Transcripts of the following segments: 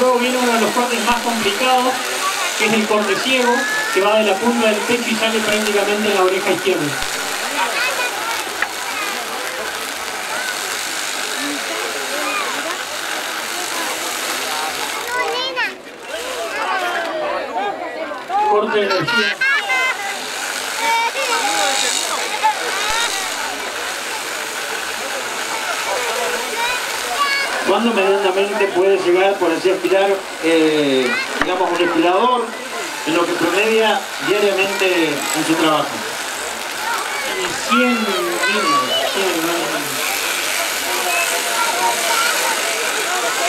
luego viene uno de los cortes más complicados, que es el corte ciego, que va de la punta del pecho y sale prácticamente en la oreja izquierda. Corte de energía. ¿Cuándo medianamente puede llegar, por así aspirar, digamos, un esquilador en lo que promedia diariamente en su trabajo? 100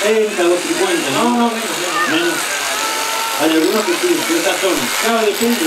30 o 50, ¿no? No, menos. Hay algunos que sí, que esas son. Cada depende.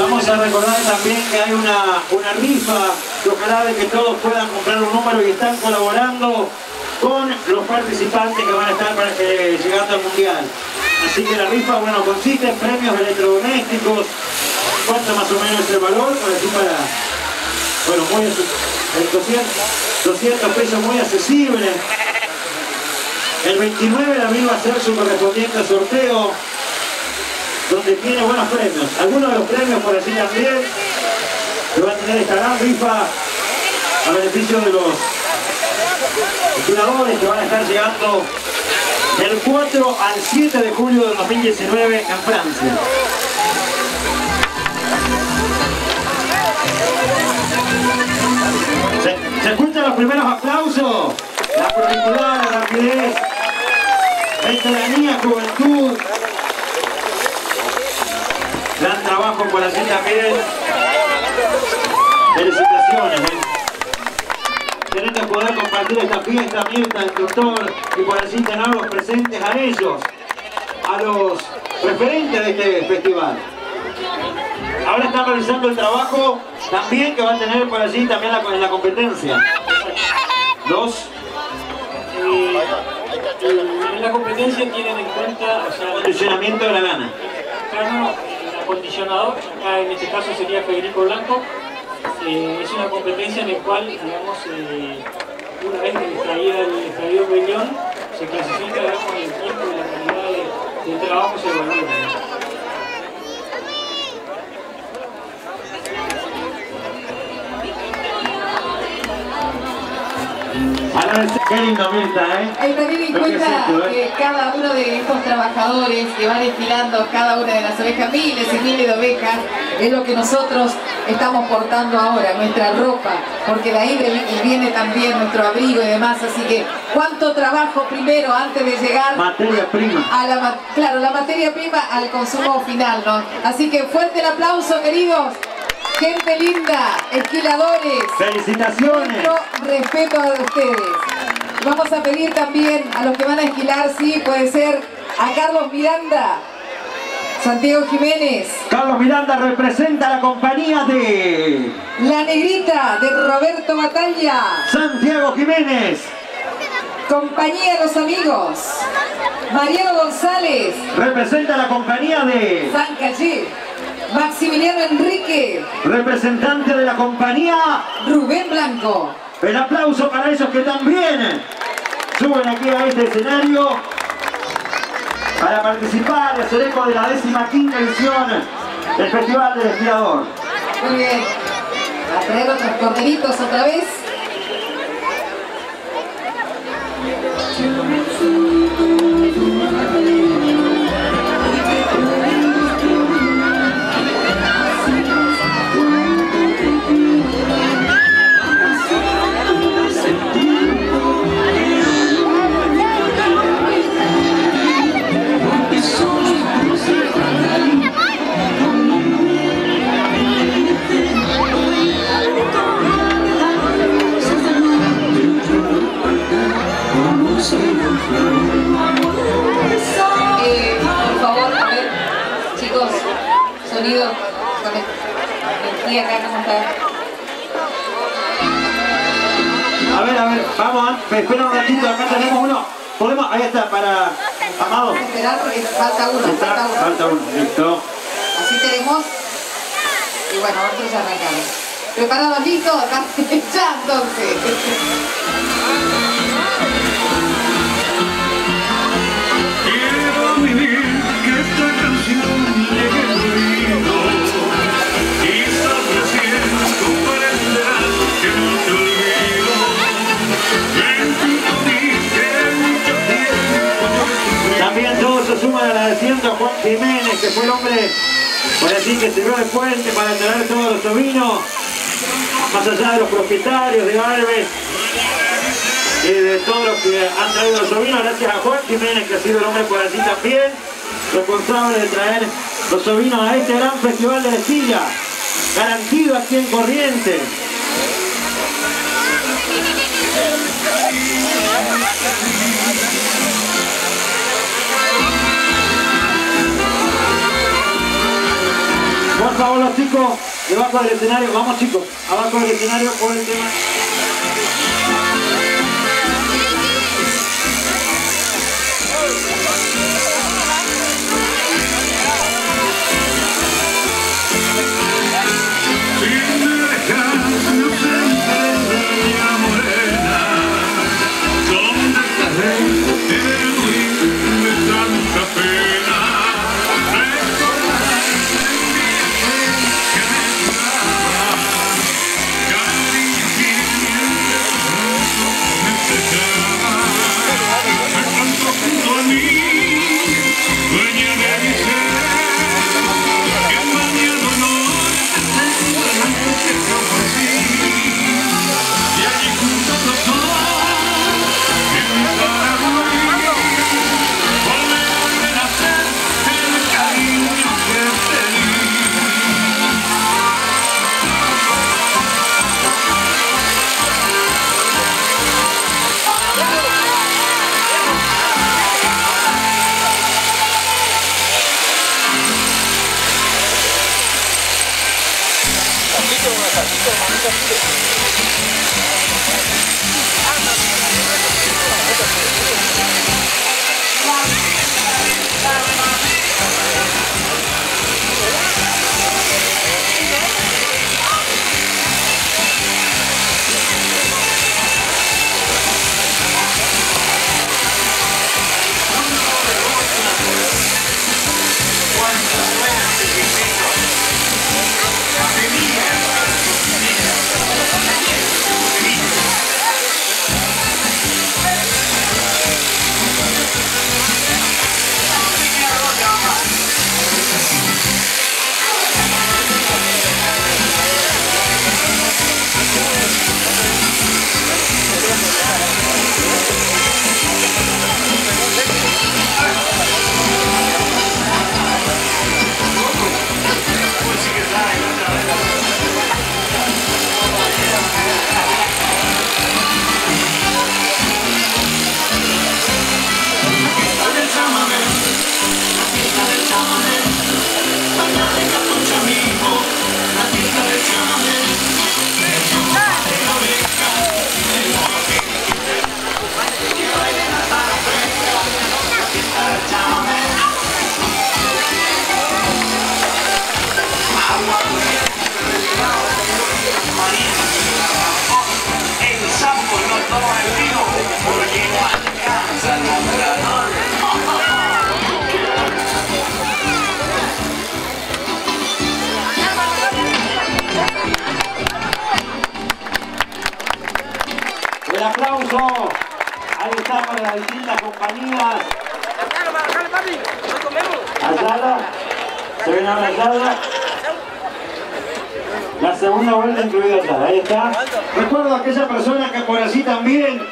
Vamos a recordar también que hay una rifa, que ojalá de que todos puedan comprar un número y están colaborando con los participantes que van a estar llegando al mundial. Así que la rifa, bueno, consiste en premios electrodomésticos. ¿Cuánto más o menos el valor? Por así para, bueno, muy 200 pesos muy accesibles. El 29 de abril va a ser su correspondiente sorteo, donde tiene buenos premios. Algunos de los premios, por así también, que va a tener esta gran rifa a beneficio de los esquiladores que van a estar llegando del 4 al 7 de julio de 2019 en Francia. ¿Se escuchan los primeros aplausos? La curricular, la rapidez, veteranía, juventud. Gran trabajo por así también. Felicitaciones. Tenés que poder compartir esta fiesta, Mirta, el doctor, y por así tenerlos presentes a ellos, a los referentes de este festival. Ahora están realizando el trabajo también que va a tener por así también en la competencia. En la competencia tienen en cuenta, o sea, el condicionamiento de la lana. Acondicionador, acá en este caso sería Federico Blanco. Es una competencia en la cual, digamos, una vez extraído el riñón, se clasifica, digamos, el tiempo y la calidad del trabajo se evalúa. Hay que tener en cuenta que cada uno de estos trabajadores que van desfilando cada una de las ovejas, miles y miles de ovejas, es lo que nosotros estamos portando ahora, nuestra ropa, porque de ahí viene también nuestro abrigo y demás, así que cuánto trabajo primero antes de llegar a la materia prima al consumo final, ¿no? Así que fuerte el aplauso, queridos. Gente linda, esquiladores, felicitaciones. Nuestro respeto a ustedes. Vamos a pedir también a los que van a esquilar, sí, puede ser a Carlos Miranda, Santiago Jiménez. Carlos Miranda representa la compañía de La Negrita de Roberto Batalla. Santiago Jiménez. Compañía de los Amigos. Mariano González. Representa la compañía de San Calle. Maximiliano Enrique, representante de la compañía Rubén Blanco. El aplauso para ellos que también suben aquí a este escenario para participar y hacer eco de la 15ª edición del Festival del Esquilador. Muy bien, a traer otros corderitos otra vez. amigos, con el tía acá como está. A ver, vamos, espera un ratito, acá tenemos uno. Podemos, ahí está, para Amado. Esperar porque falta uno. Falta uno, listo. Así tenemos. Y bueno, nosotros ya arrancamos. ¿Preparados, listos? Acá ya, entonces. Agradeciendo a Juan Jiménez, que fue el hombre por así que sirvió de puente para traer todos los ovinos, más allá de los propietarios de Barbes y de todos los que han traído los ovinos. Gracias a Juan Jiménez, que ha sido el hombre por así también responsable de traer los ovinos a este gran festival de Esquila, garantido aquí en Corrientes. Por favor, los chicos, debajo del escenario, vamos chicos, abajo del escenario por el tema. Ahí está para las distintas compañías. Ayala. Se ven ahora Ayala. La segunda vuelta incluida Ayala. Ahí está. Recuerdo a aquella persona que por así también,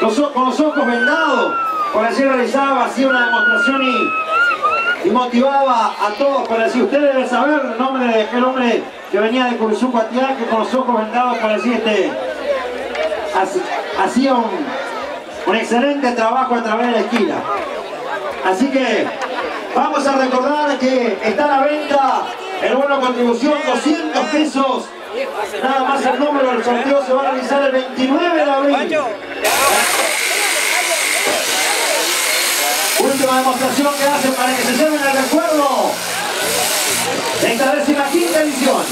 con los ojos vendados, por así realizaba así una demostración y motivaba a todos. Por así ustedes deben saber el nombre de aquel hombre que venía de Curuzú Cuatiá, que con los ojos vendados, por así hacía un excelente trabajo a través de la esquina. Así que vamos a recordar que está a la venta El bono contribución, 200 pesos. Nada más el número del sorteo se va a realizar el 29 de abril. Última demostración que hacen para que se lleven el recuerdo. Esta vez en la 5ª edición.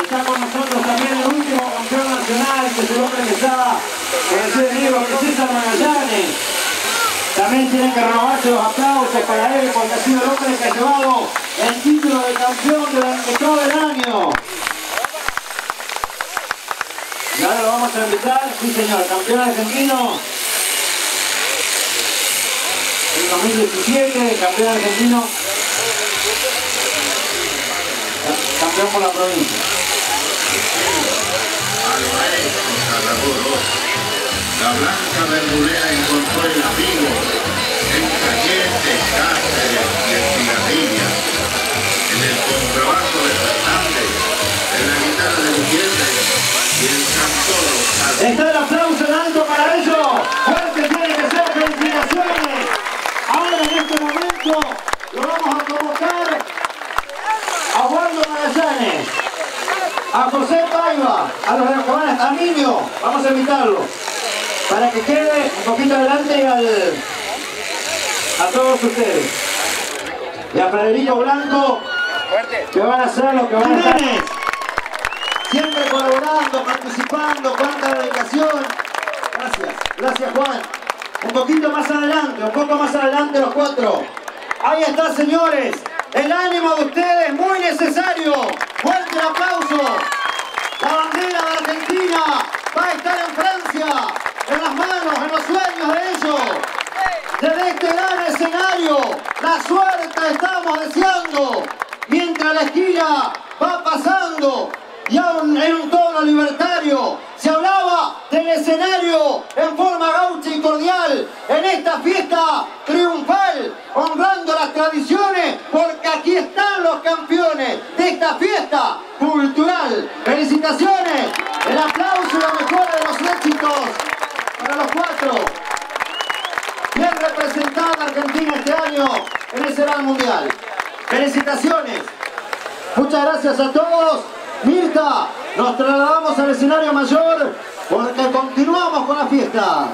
Está con nosotros también el último campeón nacional que se lo realizaba José Diego César Manuel Yarnes. También tienen que renovarse los aplausos para él porque ha sido el hombre que ha llevado el título de campeón durante todo el año. Y ahora lo vamos a invitar, sí señor, campeón argentino en 2017, campeón argentino, campeón por la provincia. La blanca verdulera encontró el amigo en Corrientes, Cáceres y Espigadilla. En el contrabajo de Fernández, en la guitarra de Gutiérrez y el cantoro. Está el aplauso en alto para ellos. Fuerte tiene que ser, felicitaciones. Ahora en este momento lo vamos a convocar a Juan Maracanes, a José Paiva, a los de las cabanas, a Niño, vamos a invitarlo, para que quede un poquito adelante a todos ustedes. Y a Praderillo Blanco, que van a hacer lo que van a hacer. Siempre colaborando, participando, cuánta dedicación. Gracias, gracias Juan. Un poquito más adelante, un poco más adelante los cuatro. Ahí está, señores. El ánimo de ustedes, muy necesario. Fuerte el aplauso. La bandera de Argentina va a estar en Francia, en las manos, en los sueños de ellos. Desde este gran escenario, la suerte estamos deseando. Mientras la esquina va pasando, y aún en un tono libertario, se hablaba del escenario en forma gaucha y cordial, en esta fiesta triunfal, honrando las tradiciones, porque aquí están los campeones de esta fiesta cultural. Felicitaciones, el aplauso y la mejora de los éxitos para los cuatro. Bien representada la Argentina este año en ese gran mundial. Felicitaciones. Muchas gracias a todos. Mirta, nos trasladamos al escenario mayor porque continuamos con la fiesta.